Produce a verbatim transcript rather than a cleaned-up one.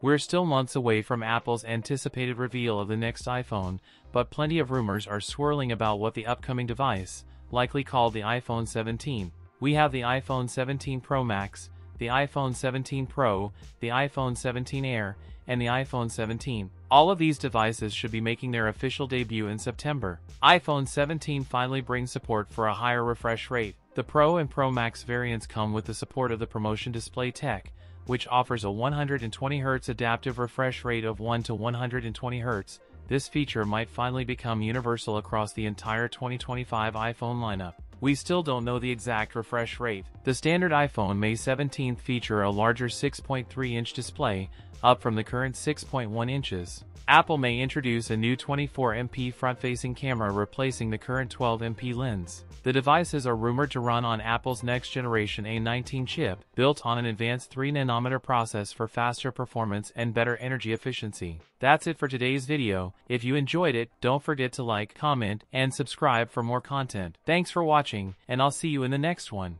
We're still months away from Apple's anticipated reveal of the next iPhone, but plenty of rumors are swirling about what the upcoming device, likely called the iPhone seventeen. We have the iPhone seventeen Pro Max, the iPhone seventeen Pro, the iPhone seventeen Air, and the iPhone seventeen. All of these devices should be making their official debut in September. iPhone seventeen finally brings support for a higher refresh rate. The Pro and Pro Max variants come with the support of the ProMotion display tech, which offers a one hundred twenty hertz adaptive refresh rate of one to one hundred twenty hertz. This feature might finally become universal across the entire twenty twenty-five iPhone lineup. We still don't know the exact refresh rate. The standard iPhone May seventeenth feature a larger six point three inch display, up from the current six point one inches. Apple may introduce a new twenty-four megapixel front-facing camera replacing the current twelve megapixel lens. The devices are rumored to run on Apple's next-generation A nineteen chip, built on an advanced three nanometer process for faster performance and better energy efficiency. That's it for today's video. If you enjoyed it, don't forget to like, comment, and subscribe for more content. Thanks for watching, and I'll see you in the next one.